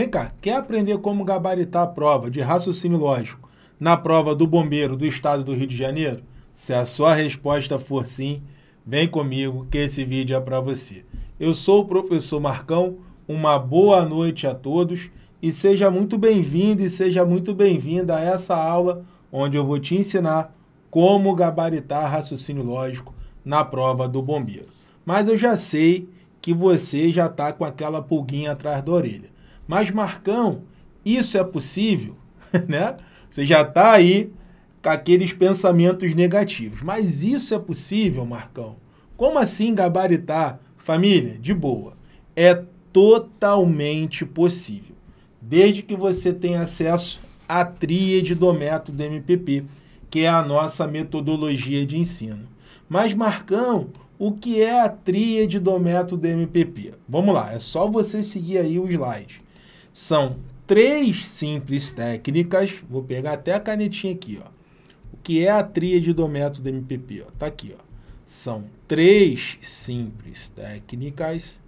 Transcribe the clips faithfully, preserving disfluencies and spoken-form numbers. Vem cá, quer aprender como gabaritar a prova de raciocínio lógico na prova do bombeiro do estado do Rio de Janeiro? Se a sua resposta for sim, vem comigo que esse vídeo é para você. Eu sou o professor Marcão, uma boa noite a todos e seja muito bem-vindo e seja muito bem-vinda a essa aula onde eu vou te ensinar como gabaritar raciocínio lógico na prova do bombeiro. Mas eu já sei que você já está com aquela pulguinha atrás da orelha. Mas, Marcão, isso é possível? Né? Você já está aí com aqueles pensamentos negativos. Mas isso é possível, Marcão? Como assim gabaritar? Família, de boa. É totalmente possível. Desde que você tenha acesso à tríade do método M P P, que é a nossa metodologia de ensino. Mas, Marcão, o que é a tríade do método M P P? Vamos lá, é só você seguir aí o slide. São três simples técnicas, vou pegar até a canetinha aqui, ó. O que é a tríade do método M P P? Ó, tá aqui, ó. São três simples técnicas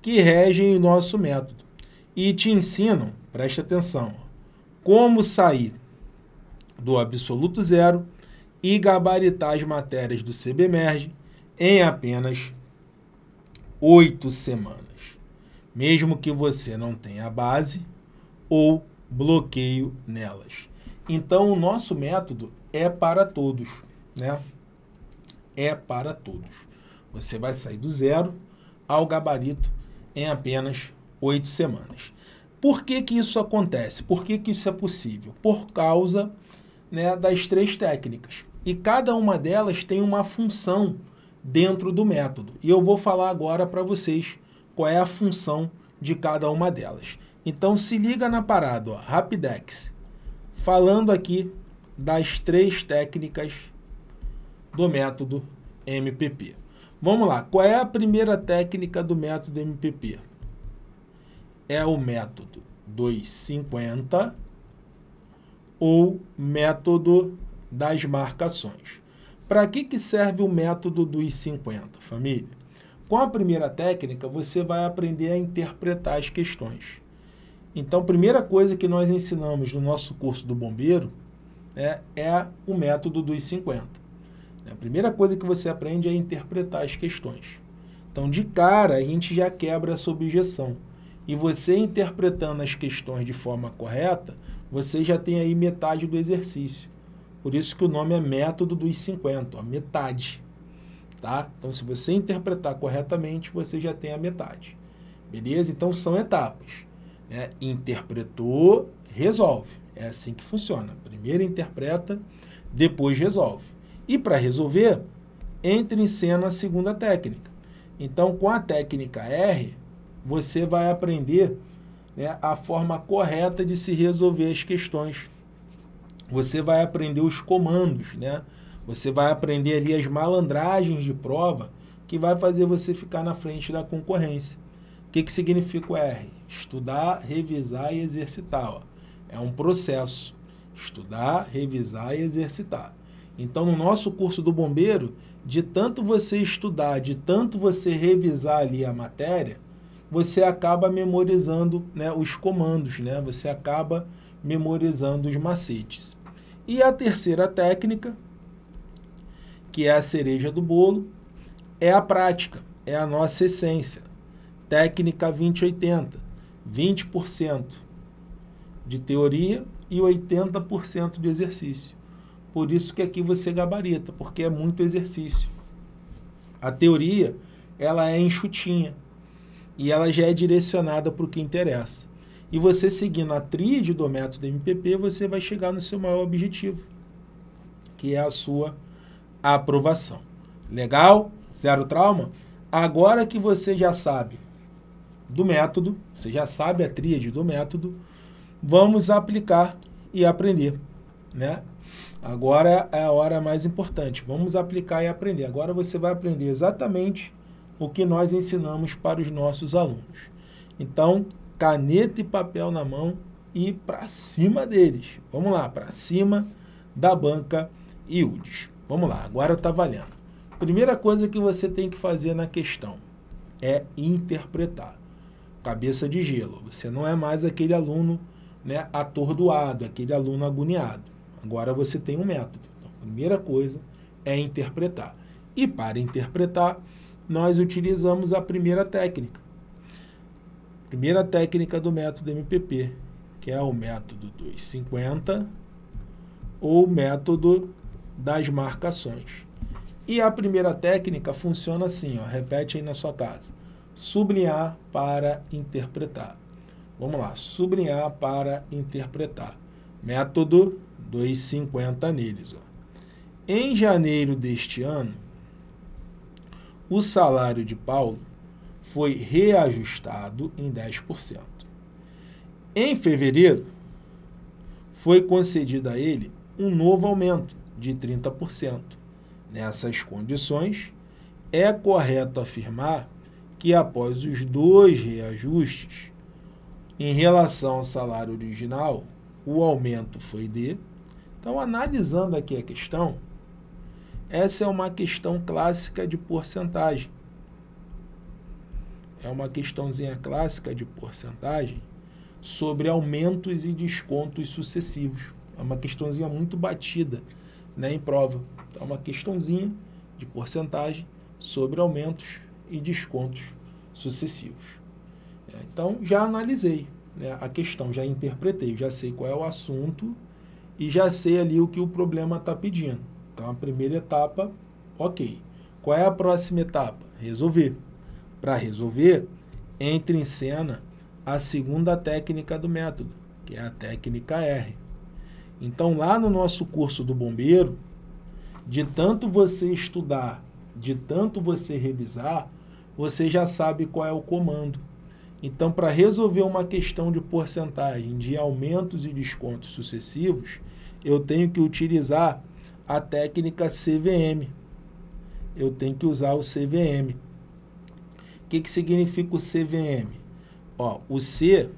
que regem o nosso método e te ensinam, preste atenção, ó, como sair do absoluto zero e gabaritar as matérias do C B MERJ em apenas oito semanas, mesmo que você não tenha base ou bloqueio nelas. Então, o nosso método é para todos, né? É para todos. Você vai sair do zero ao gabarito em apenas oito semanas. Por que que isso acontece? Por que que isso é possível? Por causa, né, das três técnicas. E cada uma delas tem uma função dentro do método. E eu vou falar agora para vocês qual é a função de cada uma delas. Então se liga na parada, ó, Rapidex, falando aqui das três técnicas do método M P P. Vamos lá, qual é a primeira técnica do método M P P? É o método dois cinquenta ou método das marcações. Para que que serve o método dos cinquenta, família? Com a primeira técnica, você vai aprender a interpretar as questões. Então, a primeira coisa que nós ensinamos no nosso curso do bombeiro, né, é o método dos cinquenta. A primeira coisa que você aprende é interpretar as questões. Então, de cara, a gente já quebra essa objeção. E você interpretando as questões de forma correta, você já tem aí metade do exercício. Por isso que o nome é método dos cinquenta, ó, metade, tá? Então, se você interpretar corretamente, você já tem a metade, beleza? Então, são etapas, né? Interpretou, resolve. É assim que funciona. Primeiro interpreta, depois resolve. E para resolver, entra em cena a segunda técnica. Então, com a técnica R, você vai aprender, né, a forma correta de se resolver as questões. Você vai aprender os comandos, né? Você vai aprender ali as malandragens de prova que vai fazer você ficar na frente da concorrência. O que que significa o R? Estudar, revisar e exercitar, ó. É um processo. Estudar, revisar e exercitar. Então, no nosso curso do bombeiro, de tanto você estudar, de tanto você revisar ali a matéria, você acaba memorizando, né, os comandos, né? Você acaba memorizando os macetes. E a terceira técnica, que é a cereja do bolo, é a prática, é a nossa essência. Técnica vinte oitenta, vinte por cento de teoria e oitenta por cento de exercício. Por isso que aqui você gabarita, porque é muito exercício. A teoria, ela é enxutinha e ela já é direcionada para o que interessa. E você seguindo a tríade do método M P P, você vai chegar no seu maior objetivo, que é a sua aprovação. Legal? Zero trauma? Agora que você já sabe do método, você já sabe a tríade do método, vamos aplicar e aprender, né? Agora é a hora mais importante. Vamos aplicar e aprender. Agora você vai aprender exatamente o que nós ensinamos para os nossos alunos. Então, caneta e papel na mão e para cima deles. Vamos lá, para cima da banca I U D S. Vamos lá, agora está valendo. Primeira coisa que você tem que fazer na questão é interpretar. cabeça de gelo. Você não é mais aquele aluno, né, atordoado, aquele aluno agoniado. Agora você tem um método. Então, a primeira coisa é interpretar. E para interpretar, nós utilizamos a primeira técnica. Primeira técnica do método M P P, que é o método duzentos e cinquenta ou método das marcações. E a primeira técnica funciona assim, ó, repete aí na sua casa. Sublinhar para interpretar. Vamos lá, sublinhar para interpretar. Método duzentos e cinquenta neles. Ó. Em janeiro deste ano, o salário de Paulo foi reajustado em dez por cento. Em fevereiro, foi concedido a ele um novo aumento de trinta por cento. Nessas condições, é correto afirmar que após os dois reajustes, em relação ao salário original, o aumento foi de... Então, analisando aqui a questão, essa é uma questão clássica de porcentagem. É uma questãozinha clássica de porcentagem sobre aumentos e descontos sucessivos. É uma questãozinha muito batida, né, em prova. Então, é uma questãozinha de porcentagem sobre aumentos e descontos sucessivos. Então, já analisei, né, a questão, já interpretei, já sei qual é o assunto e já sei ali o que o problema está pedindo. Então, a primeira etapa, ok. Qual é a próxima etapa? Resolver. Para resolver, entra em cena a segunda técnica do método, que é a técnica R. Então, lá no nosso curso do bombeiro, de tanto você estudar, de tanto você revisar, você já sabe qual é o comando. Então, para resolver uma questão de porcentagem de aumentos e descontos sucessivos, eu tenho que utilizar a técnica C V M. Eu tenho que usar o C V M. O que, que significa o C V M? Ó, o C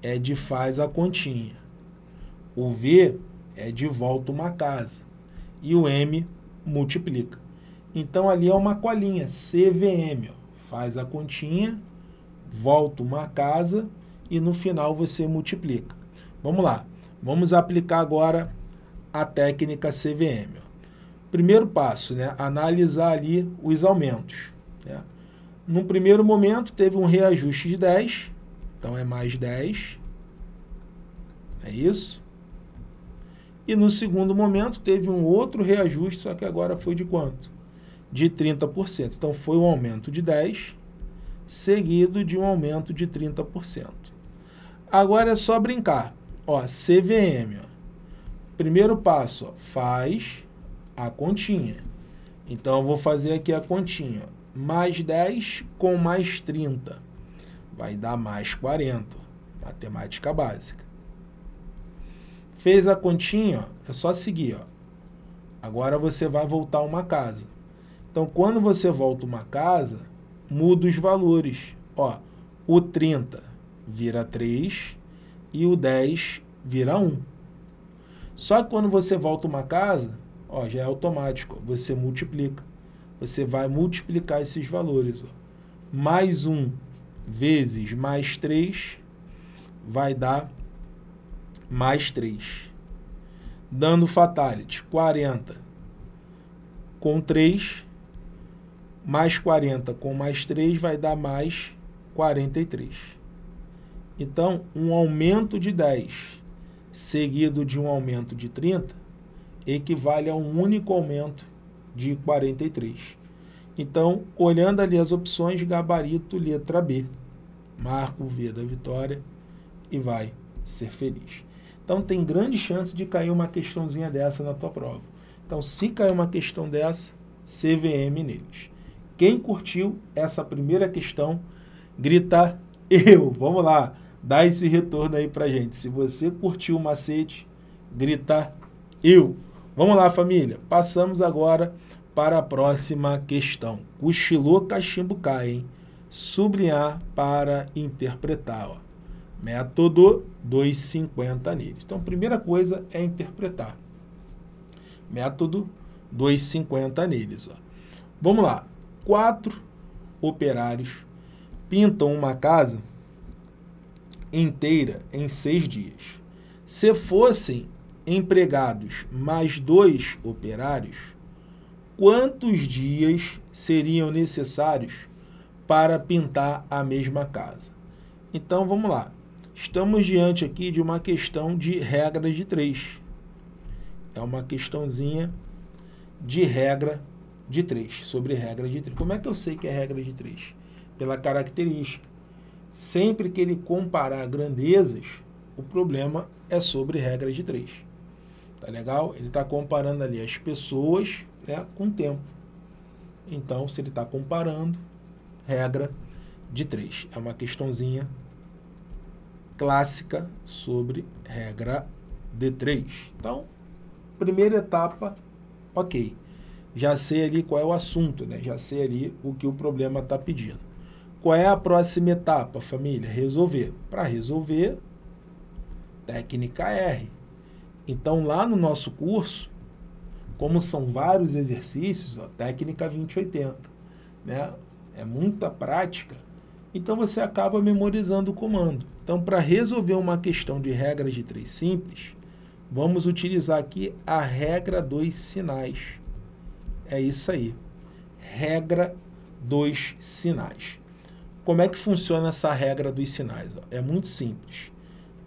é de faz a continha. O V é de volta uma casa. E o M multiplica. Então, ali é uma colinha, C V M. Ó, faz a continha, volta uma casa e no final você multiplica. Vamos lá, vamos aplicar agora a técnica C V M. Primeiro passo, né, analisar ali os aumentos. Né? No primeiro momento teve um reajuste de dez, então é mais dez, é isso. E no segundo momento teve um outro reajuste, só que agora foi de quanto? De trinta por cento. Então foi um aumento de dez por cento. Seguido de um aumento de trinta por cento. Agora é só brincar. Ó, C V M. Ó. Primeiro passo, ó, faz a continha. Então, eu vou fazer aqui a continha. Ó. Mais dez com mais trinta. Vai dar mais quarenta. Ó. Matemática básica. Fez a continha, ó, é só seguir. Ó. Agora você vai voltar uma casa. Então, quando você volta uma casa... muda os valores. Ó, o trinta vira três e o dez vira um. Só que quando você volta uma casa, ó, já é automático. Ó, você multiplica. Você vai multiplicar esses valores. Ó. Mais um vezes mais três vai dar mais três. Dando fatality, quarenta com três... mais quarenta com mais três vai dar mais quarenta e três. Então, um aumento de dez seguido de um aumento de trinta equivale a um único aumento de quarenta e três. Então, olhando ali as opções, gabarito, letra B. Marco o V da vitória e vai ser feliz. Então, tem grande chance de cair uma questãozinha dessa na tua prova. Então, se cair uma questão dessa, C V M neles. Quem curtiu essa primeira questão, grita eu. Vamos lá, dá esse retorno aí pra gente. Se você curtiu o macete, grita eu. Vamos lá, família. Passamos agora para a próxima questão. Cochilou, cachimbo cai, hein? Sublinhar para interpretar. Ó. Método duzentos e cinquenta neles. Então, primeira coisa é interpretar. Método duzentos e cinquenta neles. Ó. Vamos lá. Quatro operários pintam uma casa inteira em seis dias. Se fossem empregados mais dois operários, quantos dias seriam necessários para pintar a mesma casa? Então, vamos lá. Estamos diante aqui de uma questão de regra de três. É uma questãozinha de regra de três, sobre regra de três. Como é que eu sei que é regra de três? Pela característica. Sempre que ele comparar grandezas, o problema é sobre regra de três. Tá legal? Ele está comparando ali as pessoas, né, com o tempo. Então, se ele está comparando, regra de três. É uma questãozinha clássica sobre regra de três. Então, primeira etapa, ok. Já sei ali qual é o assunto, né? Já sei ali o que o problema está pedindo. Qual é a próxima etapa, família? Resolver. Para resolver, técnica R. Então, lá no nosso curso, como são vários exercícios, ó, técnica vinte e oitenta, né? É muita prática, então você acaba memorizando o comando. Então, para resolver uma questão de regras de três simples, vamos utilizar aqui a regra dos sinais. É isso aí, regra dos sinais. Como é que funciona essa regra dos sinais? Ó? É muito simples.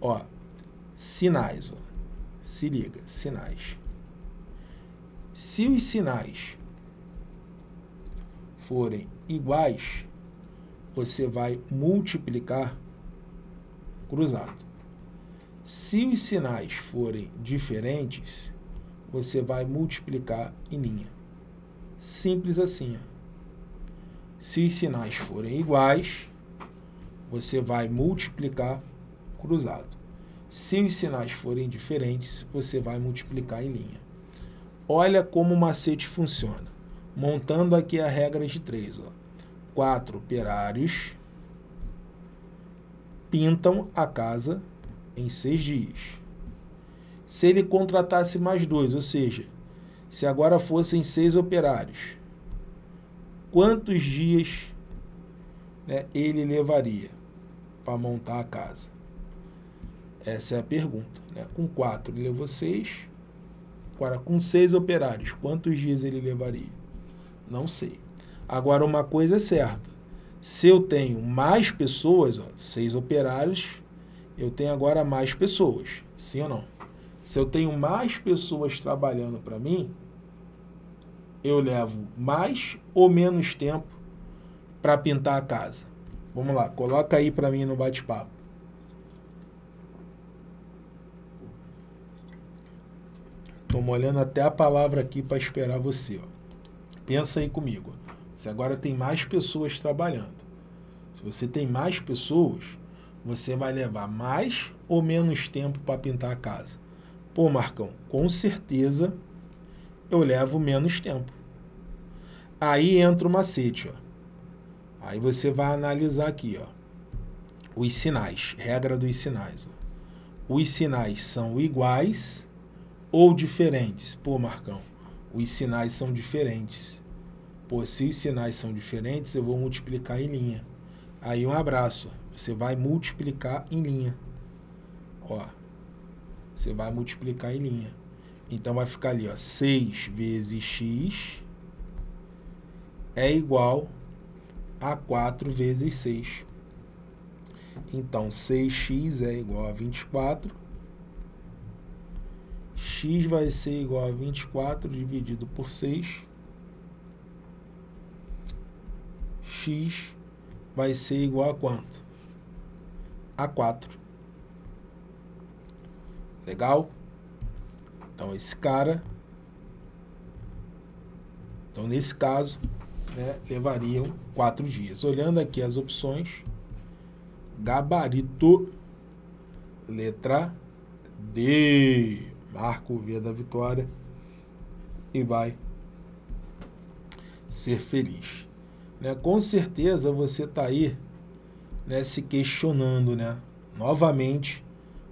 Ó, sinais, ó. Se liga, sinais. Se os sinais forem iguais, você vai multiplicar cruzado. Se os sinais forem diferentes, você vai multiplicar em linha. Simples assim. Ó. Se os sinais forem iguais, você vai multiplicar cruzado. Se os sinais forem diferentes, você vai multiplicar em linha. Olha como o macete funciona. Montando aqui a regra de três. Ó. Quatro operários pintam a casa em seis dias. Se ele contratasse mais dois, ou seja, se agora fossem seis operários, quantos dias, né, ele levaria para montar a casa? Essa é a pergunta. Né? Com quatro ele levou seis. Agora, com seis operários, quantos dias ele levaria? Não sei. Agora, uma coisa é certa. Se eu tenho mais pessoas, ó, seis operários, eu tenho agora mais pessoas. Sim ou não? Se eu tenho mais pessoas trabalhando para mim, eu levo mais ou menos tempo para pintar a casa? Vamos lá, coloca aí para mim no bate-papo. Estou molhando até a palavra aqui para esperar você. Ó. Pensa aí comigo. Se agora tem mais pessoas trabalhando. Se você tem mais pessoas, você vai levar mais ou menos tempo para pintar a casa? Pô, Marcão, com certeza eu levo menos tempo. Aí entra o macete. Ó. Aí você vai analisar aqui. Ó. Os sinais. Regra dos sinais. Ó. Os sinais são iguais ou diferentes? Pô, Marcão, os sinais são diferentes. Pô, se os sinais são diferentes, eu vou multiplicar em linha. Aí um abraço. Ó. Você vai multiplicar em linha. Ó. Você vai multiplicar em linha. Então vai ficar ali, ó, seis vezes x é igual a quatro vezes seis. Então seis x é igual a vinte e quatro. X vai ser igual a vinte e quatro dividido por seis. X vai ser igual a quanto? A quatro. Legal? Então, esse cara, então nesse caso, né, levariam quatro dias. Olhando aqui as opções, gabarito, letra D. Marca o V da vitória e vai ser feliz. Né? Com certeza você está aí, né, se questionando, né? Novamente,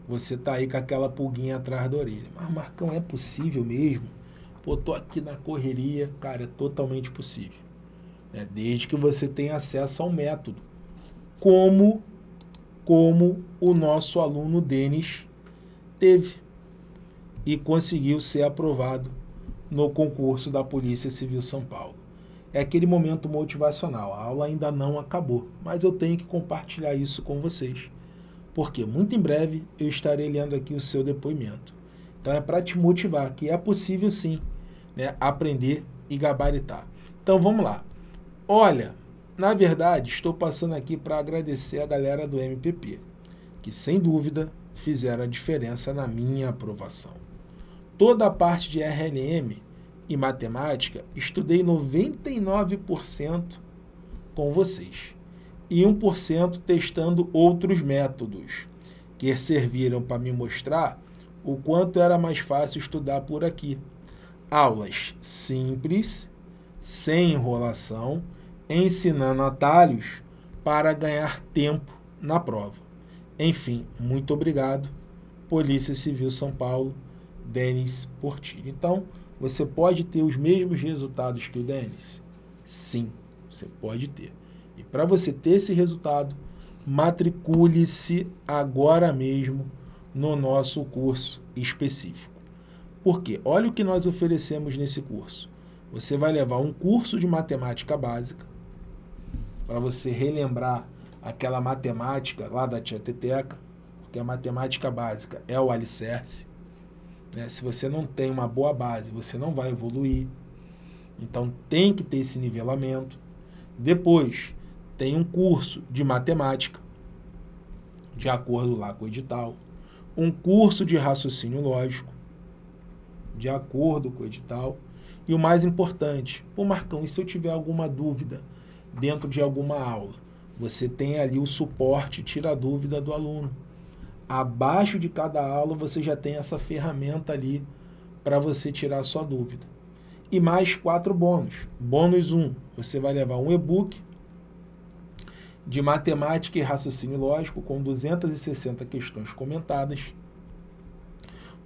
você está aí com aquela pulguinha atrás da orelha. Mas, Marcão, é possível mesmo? Pô, tô aqui na correria. Cara, é totalmente possível. Né? Desde que você tenha acesso ao método. Como como o nosso aluno Denis teve e conseguiu ser aprovado no concurso da Polícia Civil São Paulo. É aquele momento motivacional, a aula ainda não acabou, mas eu tenho que compartilhar isso com vocês, porque muito em breve eu estarei lendo aqui o seu depoimento. Então é para te motivar, que é possível sim, né, aprender e gabaritar. Então vamos lá. Olha, na verdade estou passando aqui para agradecer a galera do M P P, que sem dúvida fizeram a diferença na minha aprovação. Toda a parte de R L M e matemática, estudei noventa e nove por cento com vocês e um por cento testando outros métodos que serviram para me mostrar o quanto era mais fácil estudar por aqui. Aulas simples, sem enrolação, ensinando atalhos para ganhar tempo na prova. Enfim, muito obrigado, Polícia Civil São Paulo, Denis Portinho. Então, você pode ter os mesmos resultados que o Denis? Sim, você pode ter. E para você ter esse resultado, matricule-se agora mesmo no nosso curso específico. Por quê? Olha o que nós oferecemos nesse curso. Você vai levar um curso de matemática básica, para você relembrar aquela matemática lá da tia Teteca, porque a matemática básica é o alicerce. Né? Se você não tem uma boa base, você não vai evoluir. Então, tem que ter esse nivelamento. Depois, tem um curso de matemática, de acordo lá com o edital. Um curso de raciocínio lógico, de acordo com o edital. E o mais importante, pô, Marcão, e se eu tiver alguma dúvida dentro de alguma aula? Você tem ali o suporte, tira a dúvida do aluno. Abaixo de cada aula você já tem essa ferramenta ali para você tirar a sua dúvida. E mais quatro bônus. Bônus um, você vai levar um e-book de matemática e raciocínio lógico com duzentas e sessenta questões comentadas.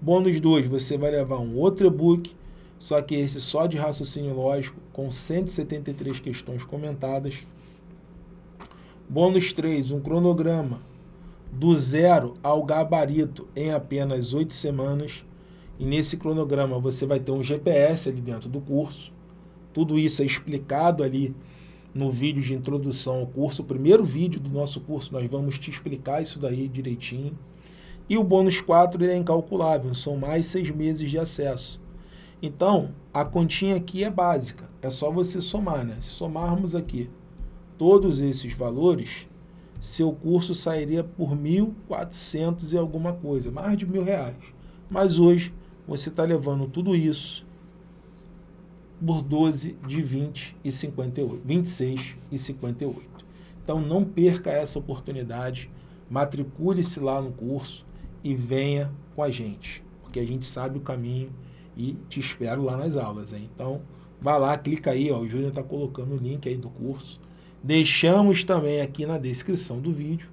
Bônus dois, você vai levar um outro e-book, só que esse só de raciocínio lógico com cento e setenta e três questões comentadas. Bônus três, um cronograma do zero ao gabarito em apenas oito semanas. E nesse cronograma você vai ter um G P S ali dentro do curso. Tudo isso é explicado ali no vídeo de introdução ao curso. O primeiro vídeo do nosso curso nós vamos te explicar isso daí direitinho. E o bônus quatro ele é incalculável, são mais seis meses de acesso. Então, a continha aqui é básica, é só você somar, né? Se somarmos aqui todos esses valores, seu curso sairia por mil e quatrocentos e alguma coisa, mais de mil reais. Mas hoje você está levando tudo isso por doze de vinte e cinquenta e oito, vinte e seis e cinquenta e oito. Então não perca essa oportunidade, matricule-se lá no curso e venha com a gente, porque a gente sabe o caminho e te espero lá nas aulas. Hein? Então vai lá, clica aí, ó, o Júnior está colocando o link aí do curso. Deixamos também aqui na descrição do vídeo.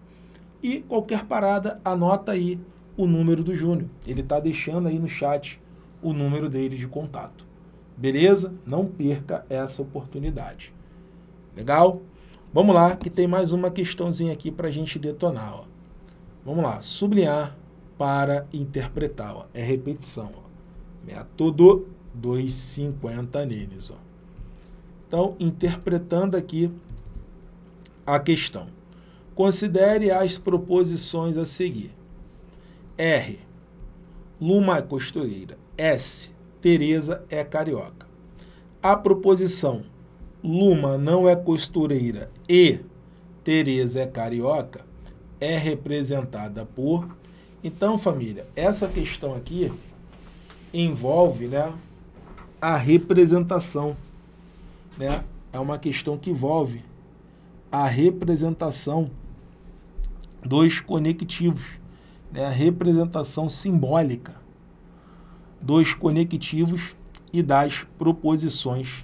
E qualquer parada, anota aí o número do Júnior. Ele está deixando aí no chat o número dele de contato. Beleza? Não perca essa oportunidade. Legal? Vamos lá, que tem mais uma questãozinha aqui para a gente detonar. Ó. Vamos lá. Sublinhar para interpretar. Ó. É repetição. Ó. Método duzentos e cinquenta neles. Ó. Então, interpretando aqui a questão. Considere as proposições a seguir. R. Luma é costureira. S. Tereza é carioca. A proposição Luma não é costureira e Tereza é carioca é representada por... Então, família, essa questão aqui envolve, né, a representação. Né? É uma questão que envolve a representação dos conectivos, né? A representação simbólica dos conectivos e das proposições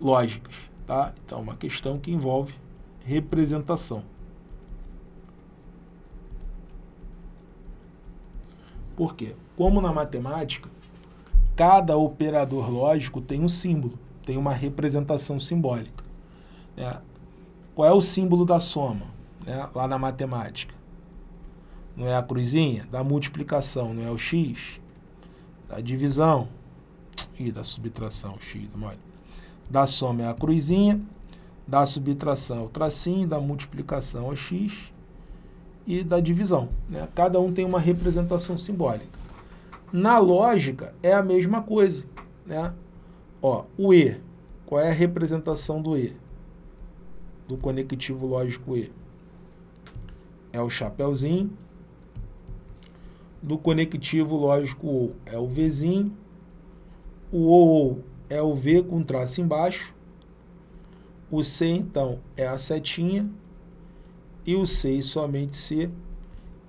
lógicas, tá? Então, uma questão que envolve representação. Por quê? Como na matemática, cada operador lógico tem um símbolo, tem uma representação simbólica, né? Qual é o símbolo da soma? né, lá na matemática. Não é a cruzinha? Da multiplicação, não é o x? Da divisão. E da subtração, x, olha. Da soma é a cruzinha, da subtração é o tracinho, da multiplicação é o x e da divisão, né? Cada um tem uma representação simbólica. Na lógica é a mesma coisa, né? Ó, o E, qual é a representação do E? Do conectivo lógico E? É o chapeuzinho. Do conectivo lógico O é o Vzinho. O O é o V com traço embaixo. O C, então, é a setinha. E o C, e somente C,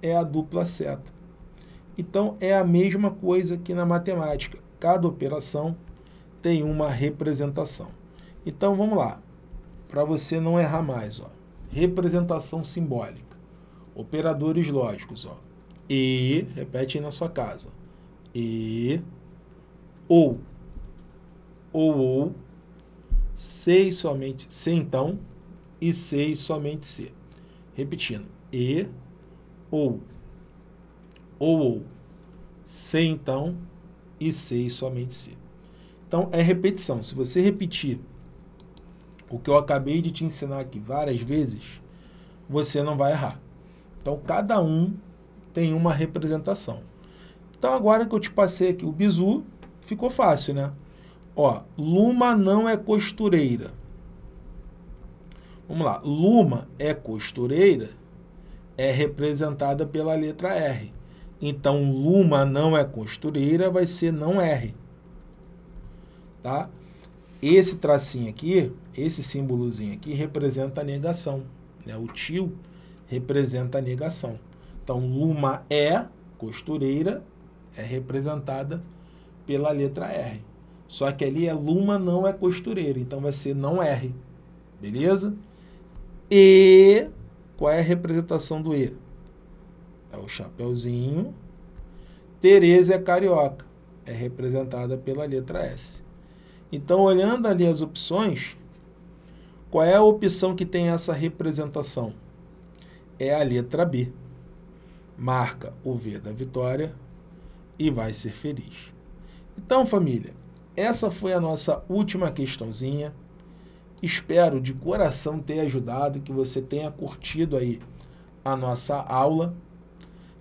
é a dupla seta. Então, é a mesma coisa que na matemática. Cada operação tem uma representação. Então, vamos lá. Para você não errar mais, ó. Representação simbólica. Operadores lógicos, ó. E, repete aí na sua casa. E, ou, ou, ou, C e somente C, então, e C e somente C. Repetindo. E, ou, ou, ou, C, então, e C e somente C. Então, é repetição. Se você repetir o que eu acabei de te ensinar aqui várias vezes, você não vai errar. Então, cada um tem uma representação. Então, agora que eu te passei aqui o bizu, ficou fácil, né? Ó, Luma não é costureira. Vamos lá. Luma é costureira, é representada pela letra R. Então, Luma não é costureira, vai ser não R. Tá? Esse tracinho aqui, esse símbolozinho aqui, representa a negação, né? O tio representa a negação. Então, Luma é costureira, é representada pela letra R. Só que ali é Luma não é costureira, então vai ser não R. Beleza? E, qual é a representação do E? É o chapeuzinho. Tereza é carioca, é representada pela letra S. Então, olhando ali as opções, qual é a opção que tem essa representação? É a letra B. Marca o V da vitória e vai ser feliz. Então, família, essa foi a nossa última questãozinha. Espero de coração ter ajudado, que você tenha curtido aí a nossa aula,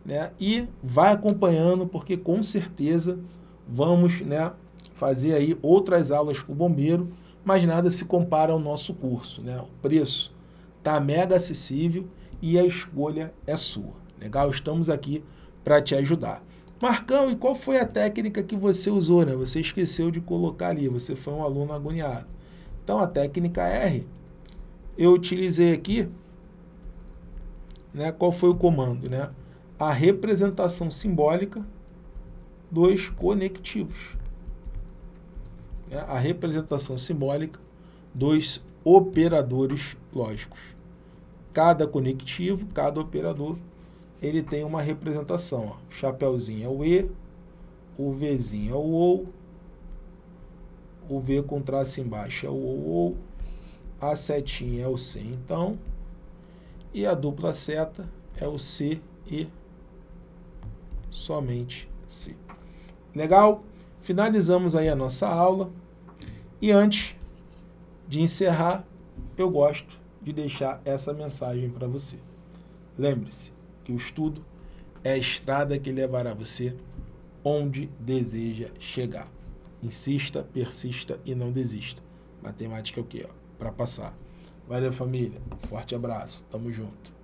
né? E vai acompanhando, porque com certeza vamos, né, fazer aí outras aulas para o bombeiro, mas nada se compara ao nosso curso, né? O preço está mega acessível e a escolha é sua. Legal? Estamos aqui para te ajudar. Marcão, e qual foi a técnica que você usou, né? Você esqueceu de colocar ali, você foi um aluno agoniado. Então, a técnica R, eu utilizei aqui, né? Qual foi o comando, né? A representação simbólica dos conectivos. Né? A representação simbólica dos operadores lógicos. Cada conectivo, cada operador, ele tem uma representação. Ó. O chapeuzinho é o E, o Vzinho é o O, o V com traço embaixo é o O, a setinha é o C, então, e a dupla seta é o C e somente C. Legal? Finalizamos aí a nossa aula. E antes de encerrar, eu gosto de deixar essa mensagem para você. Lembre-se que o estudo é a estrada que levará você onde deseja chegar. Insista, persista e não desista. Matemática é o quê? Para passar. Valeu, família. Forte abraço. Tamo junto.